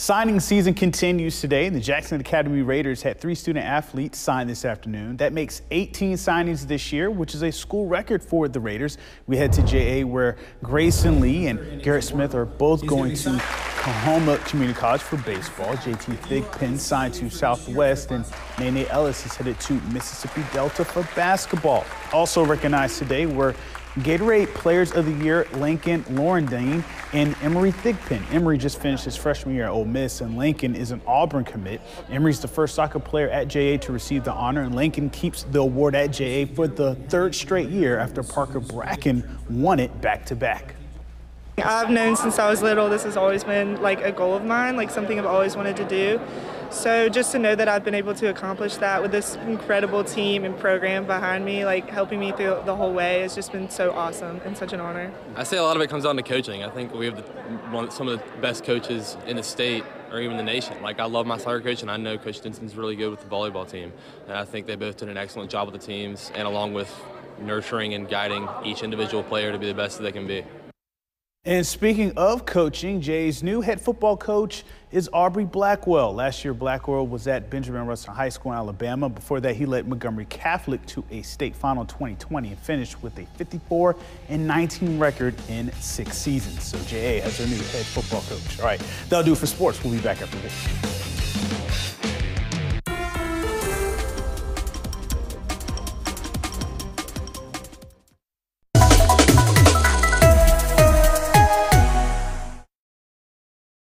Signing season continues today, and the Jackson Academy Raiders had 3 student athletes sign this afternoon. That makes 18 signings this year, which is a school record for the Raiders. We head to JA, where Grayson Lee and Garrett Smith are both going to Coahoma Community College for baseball. JT Thigpen signed to Southwest, and Nae Nae Ellis is headed to Mississippi Delta for basketball. Also recognized today were Gatorade Players of the Year, Lincoln Lorendine and Emery Thigpen. Emery just finished his freshman year at Ole Miss, and Lincoln is an Auburn commit. Emery's the first soccer player at JA to receive the honor, and Lincoln keeps the award at JA for the 3rd straight year after Parker Bracken won it back-to-back. I've known since I was little this has always been like a goal of mine, like something I've always wanted to do. So just to know that I've been able to accomplish that with this incredible team and program behind me, like helping me through the whole way, has just been so awesome and such an honor. I say a lot of it comes down to coaching. I think we have some of the best coaches in the state or even the nation. Like, I love my soccer coach, and I know Coach Denson's really good with the volleyball team. And I think they both did an excellent job with the teams, and along with nurturing and guiding each individual player to be the best that they can be. And speaking of coaching, Jay's new head football coach is Aubrey Blackwell. Last year, Blackwell was at Benjamin Russell High School in Alabama. Before that, he led Montgomery Catholic to a state final in 2020 and finished with a 54-19 record in 6 seasons. So JA has their new head football coach. All right, that'll do it for sports. We'll be back after this.